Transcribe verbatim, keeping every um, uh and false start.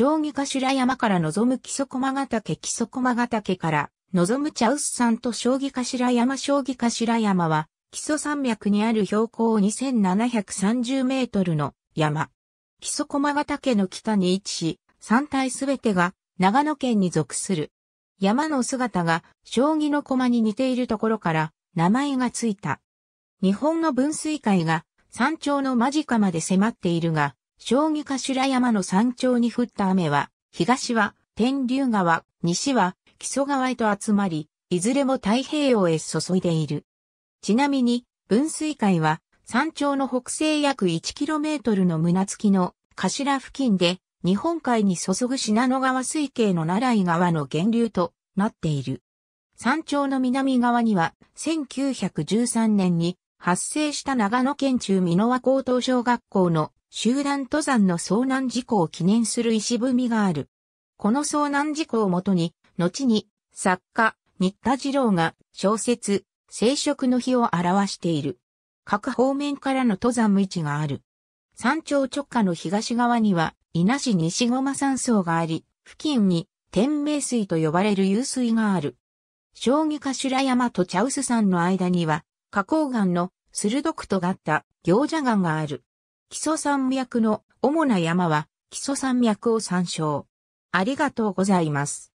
将棋家白山から望む木曽駒ヶ岳木曽駒ヶ岳から望む茶臼山と将棋家白山将棋家白山は木曽山脈にある標高にせんななひゃくさんじゅうメートルの山。木曽駒ヶ岳の北に位置し、山体すべてが長野県に属する。山の姿が将棋の駒に似ているところから名前がついた。日本の分水界が山頂の間近まで迫っているが、将棋家白山の山頂に降った雨は、東は天竜川、西は木曽川へと集まり、いずれも太平洋へ注いでいる。ちなみに、分水界は山頂の北西約 いちキロメートル の胸付きの頭付近で、日本海に注ぐ信濃川水系の奈良井川の源流となっている。山頂の南側には、せんきゅうひゃくじゅうさんねんに発生した長野県中箕輪高等小学校の集団登山の遭難事故を記念する石踏みがある。この遭難事故をもとに、後に作家、新田次郎が小説、生殖の日を表している。各方面からの登山道がある。山頂直下の東側には、稲市西駒山荘があり、付近に天明水と呼ばれる湧水がある。将棋家白山と茶臼山の間には、花崗岩の鋭く尖った行者岩がある。木曽山脈の主な山は、木曽山脈を参照。ありがとうございます。